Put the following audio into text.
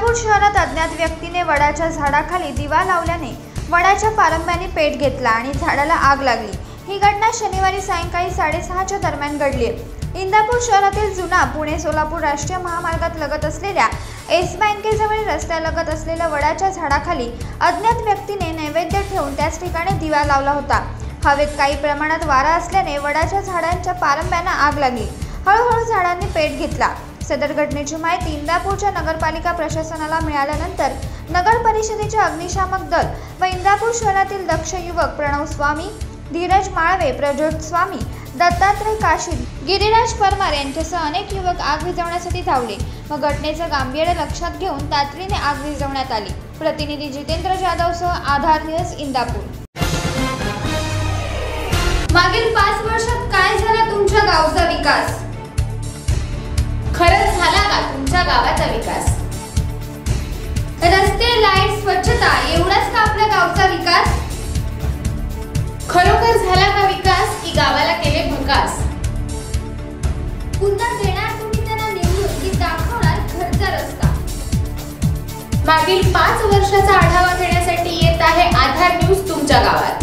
इंदापूर शहरात अज्ञात व्यक्तीने वडाच्या झाडाखाली दिवा लावल्याने वडाच्या पारंब्याने पेट घेतला आणि झाडाला आग लागली। ही घटना शनिवारी सायंकाळी 6:30 च्या दरम्यान घडली आहे। इंदापूर शहरातील जुना पुणे सोलापूर राष्ट्रीय महामार्गात लगत असलेल्या एस बँकेजवळील रस्त्यालगत असलेल्या वडाच्या झाडाखाली अज्ञात व्यक्तीने नैवेद्य ठेवून त्याच ठिकाणी दिवा लावला होता। हवेत काही प्रमाणात वारा असल्याने वडाच्या झाडांच्या पारंब्यांना आग लागली। हळूहळू झाडांनी पेट घेतला। सदर घटनेची माहिती इंदापूरच्या नगरपालिका प्रशासनाला मिळाल्यानंतर नगर परिषदेचे अग्निशामक दल व इंदापूर शहरातील दक्ष युवक प्रणव स्वामी, धीरज माळवे, प्रज्योत स्वामी, दत्तात्रय काशी, गिरिराज परमार यांच्यासह अनेक युवक आग विझवण्यासाठी धावले व घटनेचे गांभीर्य लक्षात घेऊन तातडीने आग विझवण्यात आली। प्रतिनिधी जितेन्द्र जाधव सह आधार न्यूज इंदापूर। मागील 5 वर्षात काय झाला तुमच्या गावचा विकास? खरंच झाला का तुमच्या गावाचा विकास? रस्ते, लाईट, स्वच्छता एवढाच का आपल्या गावचा विकास? खरोखर झाला का विकास की गावाला केले भकास? पुन्हा देणार तुम्ही त्यांना निवडून की दाखवणार घरचा रस्ता? मागील 5 वर्षाचा आढावा घेण्यासाठी येत आहे आधार न्यूज तुमच्या गावात।